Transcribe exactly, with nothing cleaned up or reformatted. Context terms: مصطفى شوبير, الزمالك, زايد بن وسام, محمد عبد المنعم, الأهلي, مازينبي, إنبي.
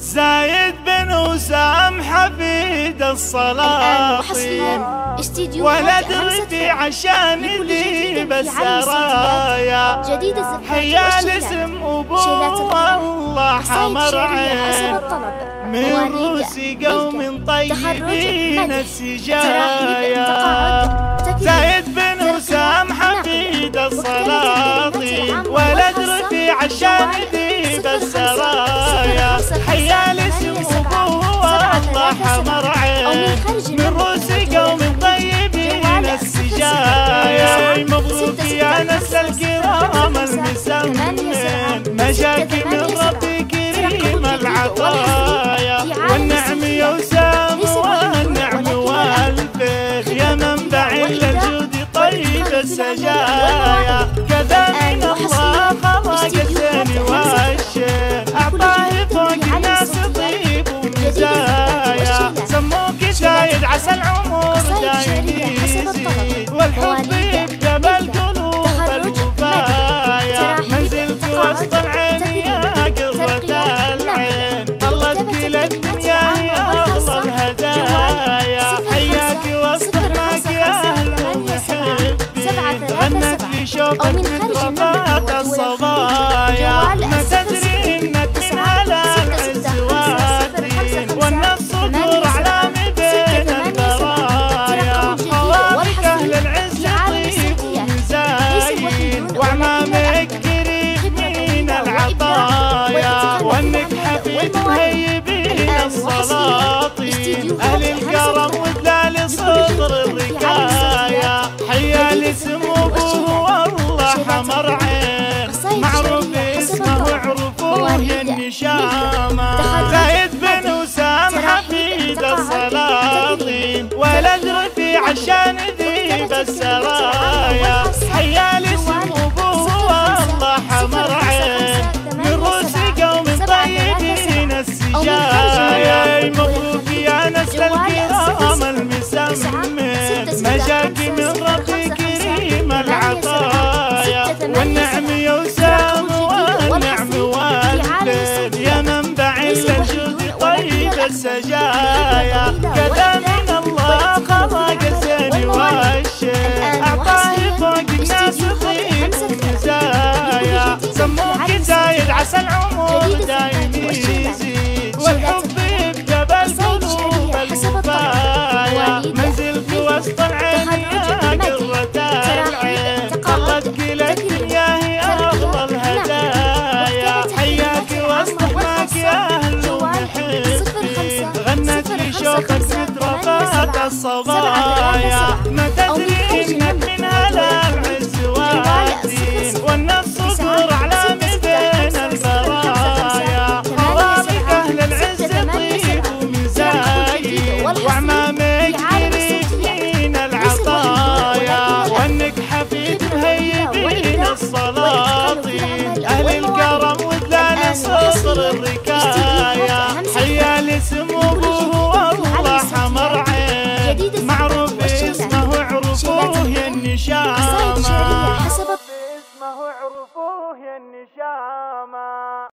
زايد بن وسام حفيد السلاطين ولد رفيع عشان يذيب السرايا حيا الاسم أبوه الله حمر عين من روس قوم طيبين السجايا. زايد بن وسام حفيد السلاطين ولد رفيع عشان يذيب السرايا حيا الاسم أبوه الله حمر عين من روس قوم طيبين السجايا. مبروك يا نسل الكرام المسمين مشاكي من ربي كريم العطايا والنعم يا وسام والنعم والفخ يا منبع للجود طيب السجايا. كذا من الله خلق الزين والشين أعطاه فوق الناس طيب ومزايا سموك زايد عسى العمر دايم يزيد والحب يكتب القلوب الوفايا منزلت وسط العين يا قرة العين طلت كل الدنيا يا أفضل هدايا حياك وسط معك يا أهل ومحبين غنت في شوقك مترفات الصبايا ما تدري إنك من على العز واترين والنفس تدور على بين البرايا خوالك أهل العز طيب ومزاين وعمامك كريم من العطايا وأنك حفيد مهيبين السلاطين أهل الكرم ودلال صدر الركايا حيا الاسم أبوه والله حمر عين معروف اسمه وعرفوه يا النشامة. زايد بن وسام حفيد السلاطين ولد رفيع عشان يذيب السرايا حيا الاسم أبوه والله حمر عين من روس قوم طيبين السجايا. مبروك يا نسل الكرام المسمين مجاكي من ربي كريم العطايا والنعم يا وسام والنعم والفيد يا منبع للجود طيب السجايا. كذا من الله خلق الزين والشين أعطاه فوق الناس طيب ومزايا سموك زايد عسى العمر دايم يزيد والحب يكتب القلوب الوفايا منزلت وسط العين يا قرة العين طلت كل الدنيا هي أفضل هدايا حياك وسط معك يا أهل ومحبين غنت لشوقك مترفات الصبايا.